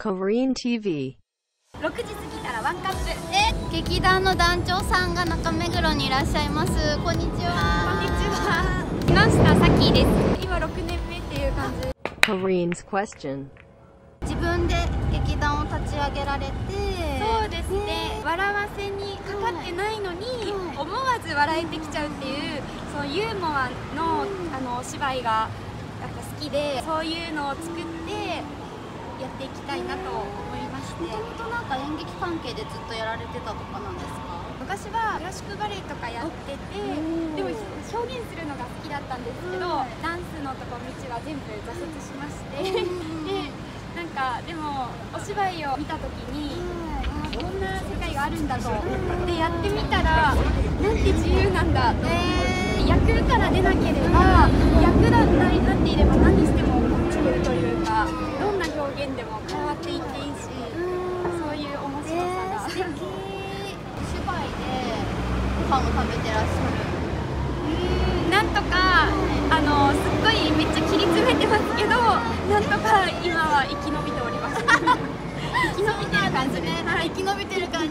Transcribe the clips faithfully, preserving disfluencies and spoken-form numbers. KorinTV。ろくじ過ぎたらワンカップ。え、劇団の団長さんが中目黒にいらっしゃいます。こんにちは。こんにちは。来ました、さきです。今ろくねんめっていう感じ。Korin's Question。自分で劇団を立ち上げられて、そうですね。笑わせにかかってないのに、思わず笑えてきちゃうっていう、そのユーモアのあのお芝居がやっぱ好きで、そういうのを作ってやっていきたいなと思いまして。もともとなんか演劇関係でずっとやられてたとかなんですか？昔はクラシックバレエとかやってて、でも表現するのが好きだったんですけど、ダンスのとこ道は全部挫折しまして、でなんかでもお芝居を見たときに、こんな世界があるんだと、でやってみたらなんて自由なんだと、役から出なければ役だったりなっていれば何しても自由というか。表現でも変わっていっていいし、そういう面白さが、えー、素敵。お芝居でご飯も食べてらっしゃる。うん、なんとかあのすっごいめっちゃ切り詰めてますけど、なんとか今は生き延びております。生き延びてる感じね。生き延びてる感じ。へ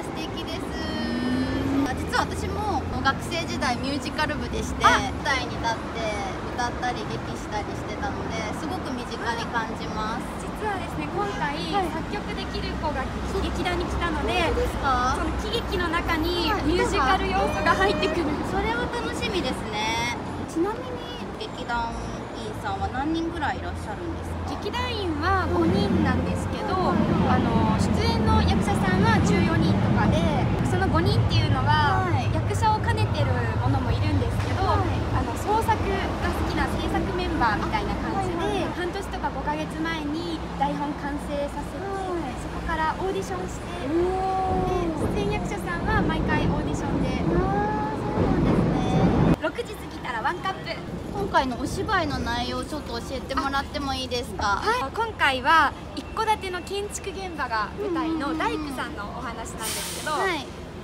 え、素敵です。実は私も学生時代ミュージカル部でして、舞台に立って。歌ったり劇したりしてたので、すごく身近に感じます。実はですね、今回、はい、作曲できる子が劇団に来たので、その喜劇の中にミュージカル要素が入ってくる。それは楽しみですね。ちなみに劇団員さんは何人ぐらいいらっしゃるんですか？劇団員はごにんなんですけど、あの出演の役者さんはじゅうよにんとかで、そのごにんっていうのは、はい、役者を兼ねてるものもいるんですけど、はい、あの創作が好きな制作メンバーみたいな感じで、半年とかごかげつまえに台本完成させて、そこからオーディションして、出演役者さんは毎回オーディションで。ああ、そうなんですね。ろくじ過ぎたらワンカップ。今回のお芝居の内容をちょっと教えてもらってもいいですか？はい、今回は一戸建ての建築現場が舞台の大工さんのお話なんですけど、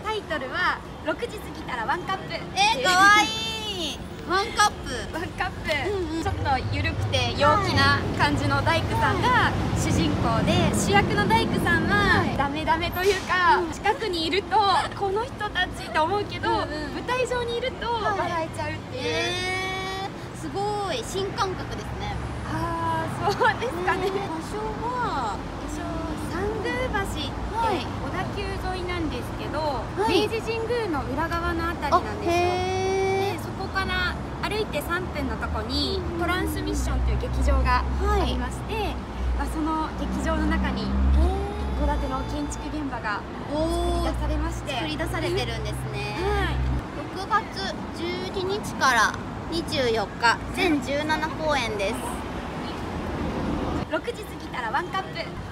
タイトルはろくじ過ぎたらワンカップ。えー、かわいい。ワンカップ、ワンカップ、ちょっと緩くて陽気な感じの大工さんが主人公で、主役の大工さんはダメダメというか、近くにいるとこの人たちと思うけど、舞台上にいると笑えちゃうっていう。えー、すごい新感覚ですね。ああ、そうですかね。場所は三宮橋って小田急沿いなんですけど、明治神宮の裏側のあたりなんですよ。から歩いてさんぷんのとこにトランスミッションという劇場がありまして、はい、まあその劇場の中に一戸建ての建築現場が作り出されまして、作り出されてるんですね。はい、ろくがつじゅうににちからにじゅうよっか、全じゅうななこうえんです。ろくじ過ぎたらワンカップ。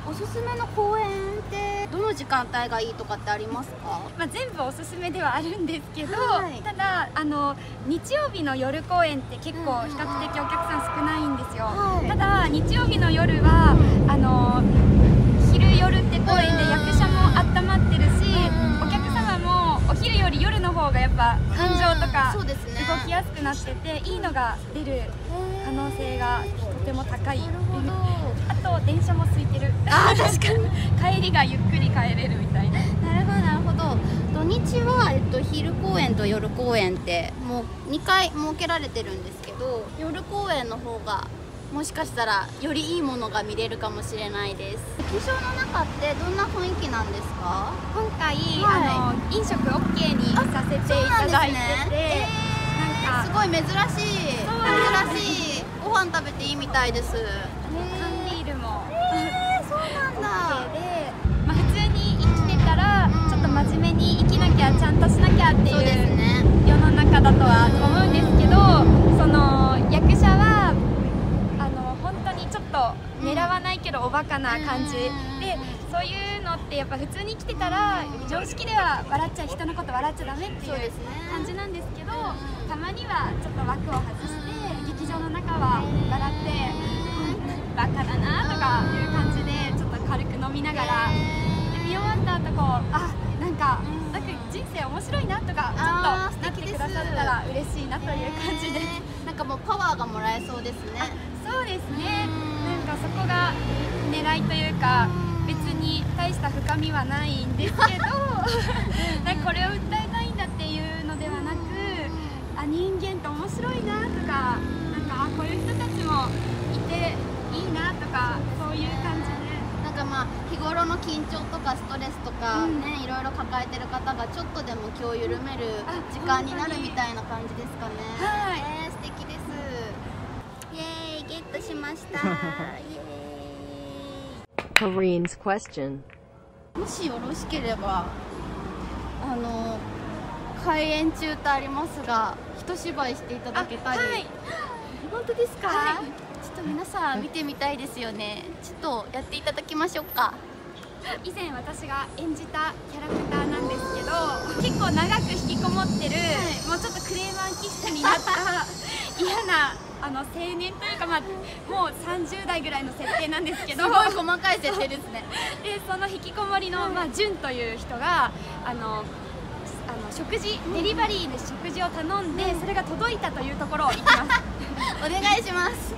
おすすめの公演ってどの時間帯がいいとかってありますか？まあ全部おすすめではあるんですけど、はい、ただあの日曜日の夜公演って結構比較的お客さん少ないんですよ。はい、ただ日曜日の夜はあの昼夜って公演で役者も温まってるし、お客様もお昼より夜の方がやっぱ感情とか動きやすくなってて、いいのが出る可能性がとても高い。あと電車も空いてる。あー、確かに。帰りがゆっくり帰れるみたいな。なるほどなるほど。土日は、えっと、昼公演と夜公演ってもうにかい設けられてるんですけど、夜公演の方がもしかしたらよりいいものが見れるかもしれないです。劇場の中ってどんな雰囲気なんですか？今回、はい、あの飲食 オーケー にさせていただいてて、すごい珍しい珍しいご飯食べていいみたいです。真面目に生きなきゃ、ちゃんとしなきゃっていう世の中だとは思うんですけど、その役者はあの本当にちょっと狙わないけどおバカな感じで、そういうのってやっぱ普通に生きてたら常識では笑っちゃ、人のこと笑っちゃダメっていう感じなんですけど、たまにはちょっと枠を外して劇場の中は笑って「バカだな」とかいう感じでちょっと軽く飲みながら、で見終わった後こう、あ、なんか、なんか人生面白いなとか、ちょっとなってくださったら嬉しいなという感じで、なんかもうパワーがもらえそうですね。そうですね、なんかそこが狙いというか、別に大した深みはないんですけどなんかこれを訴えたいんだっていうのではなく、あ、人間って面白いなとか、なんかあ、こういう人たちもいていいなとか、そういう感じで、なんかまあ日頃の緊張とかストレスとかね、いろいろ抱えてる方がちょっとでも気を緩める時間になるみたいな感じですかね。はい、えー、素敵です。イエーイ、ゲットしました。イエーイ。Korin's Question。もしよろしければ、あの開演中とありますが、一芝居していただけたり。はい、本当ですか。はい。ちょっと皆さん見てみたいですよね。ちょっとやっていただきましょうか。以前私が演じたキャラクターなんですけど、結構長く引きこもってる、はい、もうちょっとクレーマー気質になった嫌なあの青年というか、まあ、もうさんじゅうだいぐらいの設定なんですけどすごい細かい設定ですねでその引きこもりの、まあ、ジュンという人があのあの食事、デリバリーで食事を頼んで、うん、それが届いたというところを行きますお願いします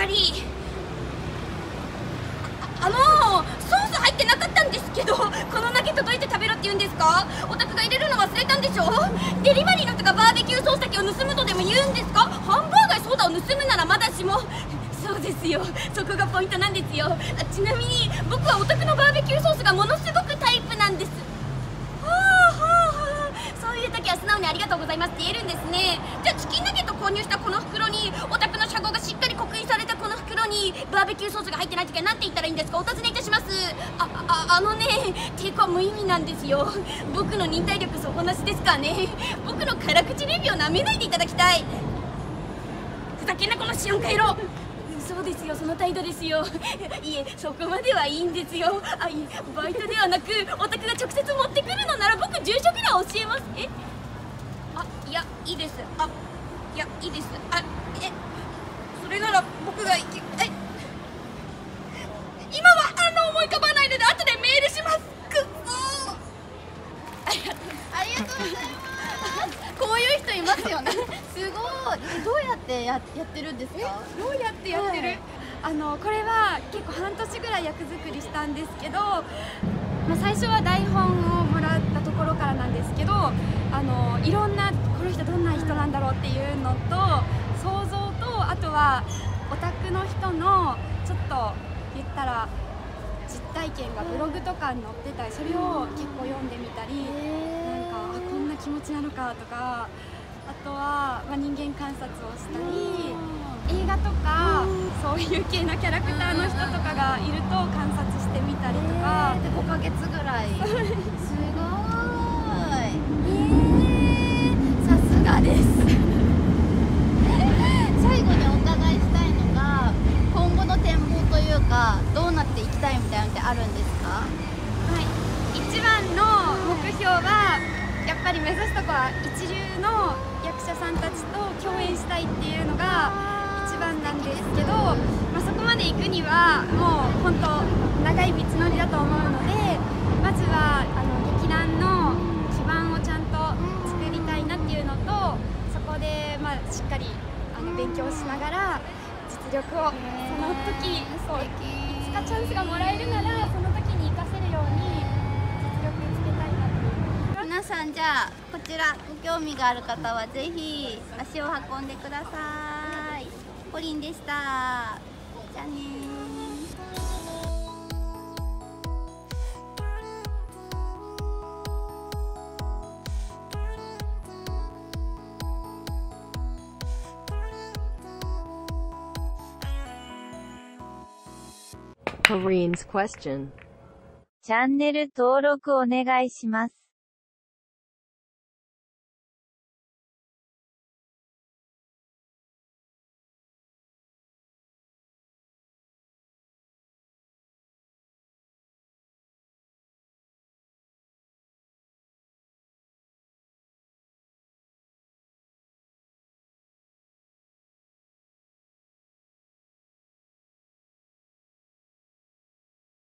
あ, あのー、ソース入ってなかったんですけど、このだけ届いて食べろって言うんですか？お宅が入れるの忘れたんでしょ？デリバリーの人がバーベキューソースだけを盗むとでも言うんですか？ハンバーガーソーダを盗むならまだしも。そうですよ、そこがポイントなんですよ。あ、ちなみに僕はお宅のバーベキューソースがものすごくタイプなんです。はあはあはあ、そういう時は素直にありがとうございますって言えるんですね。じゃあチキンナゲット購入したこの袋に、お宅の車号がしっかり刻印されたこの袋にバーベキューソースが入ってない時は何て言ったらいいんですか？お尋ねいたします。ああ、あのね、抵抗は無意味なんですよ。僕の忍耐力底なしですからね。僕の辛口レビューをなめないでいただきたい。ふざけんなこのシオンカ野郎。そうですよ、その態度ですよ。いえ、そこまではいいんですよ。あ、いえ、バイトではなくお宅が直接持ってくるのなら僕住所ぐらい教えます。え、あ、いや、いいです。あ、いや、いいです。あ、え、それなら僕がいき、え、今はあの思い浮かばないので後でメールします。くっそー、ありがとうありがとうございますこういう人いますよねすごい。どうやって や, やってるんですか？どうやってやってる、はい、あのこれは結構半年ぐらい役作りしたんですけど、まあ、最初は台本をもらったところからなんですけど、あのいろんなこの人どんな人なんだろうっていうのと想像と、あとはオタクの人のちょっと言ったら実体験がブログとかに載ってたり、それを結構読んでみたり、なんかあ、こんな気持ちなのかとか、あとは、まあ、人間観察をしたり、映画とかそういう系のキャラクターの人とかがいると観察してみたりとかで、ごかげつぐらいすごい、えー、さすがです最後にお伺いしたいのが、今後の展望というかどうなっていきたいみたいなのってあるんですか？はい、一番の目標はやっぱり目指すとこは一流の役者さんたちと共演したいっていうのが一番なんですけど、まあ、そこまで行くにはもう本当長い道のりだと思うので、まずはあの劇団の基盤をちゃんと作りたいなっていうのと、そこでまあしっかり勉強しながら実力をその時、そう、いつかチャンスがもらえるならその時に活かせるように実力つけたいなと思います。皆さん、じゃあこちらご興味がある方はぜひ足を運んでください。コリンでした。じゃあね。Korin's Question。 チャンネル登録お願いします。